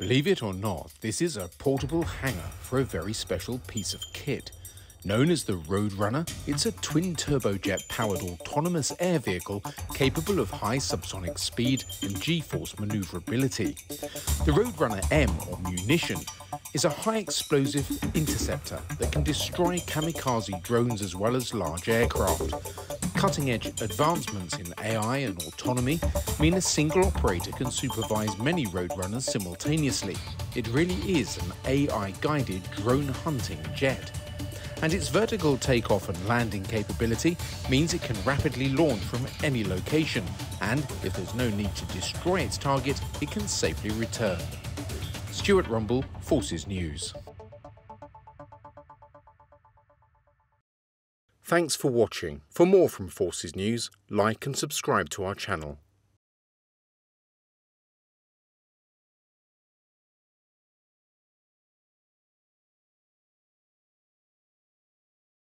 Believe it or not, this is a portable hanger for a very special piece of kit. Known as the Roadrunner, it's a twin turbojet-powered autonomous air vehicle capable of high subsonic speed and G-force maneuverability. The Roadrunner-M, or Munition, is a high-explosive interceptor that can destroy kamikaze drones as well as large aircraft. Cutting-edge advancements in AI and autonomy mean a single operator can supervise many Roadrunners simultaneously. It really is an AI-guided drone-hunting jet. And its vertical takeoff and landing capability means it can rapidly launch from any location, and if there's no need to destroy its target, it can safely return. Stuart Rumble, Forces News. Thanks for watching. For more from Forces News, like and subscribe to our channel.